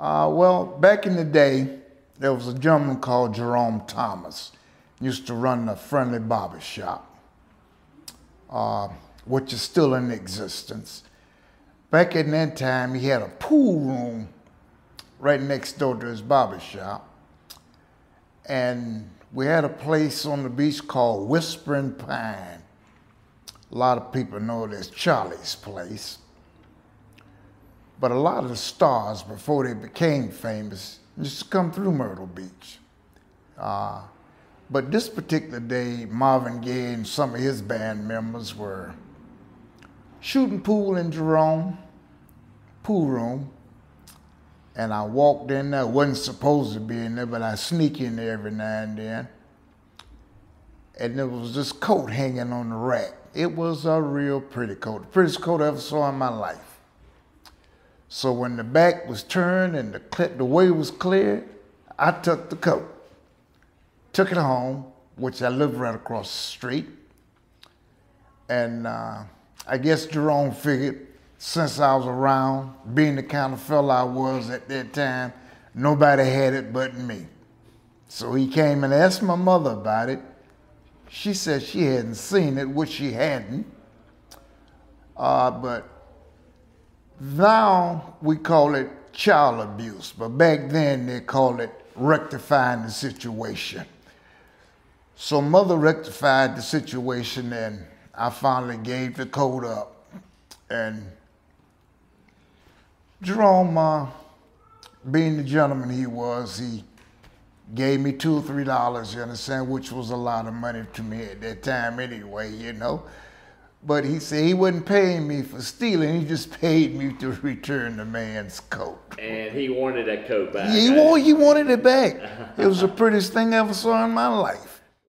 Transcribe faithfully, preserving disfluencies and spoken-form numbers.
Uh, well, back in the day, there was a gentleman called Jerome Thomas. He used to run a friendly barber shop, uh, which is still in existence. Back in that time, he had a pool room right next door to his barber shop. And we had a place on the beach called Whispering Pine. A lot of people know it as Charlie's Place. But a lot of the stars, before they became famous, used to come through Myrtle Beach. Uh, but this particular day, Marvin Gaye and some of his band members were shooting pool in Jerome, pool room. And I walked in there. I wasn't supposed to be in there, but I sneak in there every now and then. And there was this coat hanging on the rack. It was a real pretty coat, the prettiest coat I ever saw in my life. So when the back was turned and the, the way was cleared, I took the coat, took it home, which I lived right across the street. And uh, I guess Jerome figured, since I was around, being the kind of fella I was at that time, nobody had it but me. So he came and asked my mother about it. She said she hadn't seen it, which she hadn't. Uh, but now we call it child abuse, but back then they called it rectifying the situation. So mother rectified the situation, and I finally gave the coat up. And Jerome, uh, being the gentleman he was, he gave me two or three dollars, you understand, which was a lot of money to me at that time anyway, you know. But he said he wasn't paying me for stealing, he just paid me to return the man's coat. And he wanted that coat back. He, right? He wanted it back. It was the prettiest thing I ever saw in my life.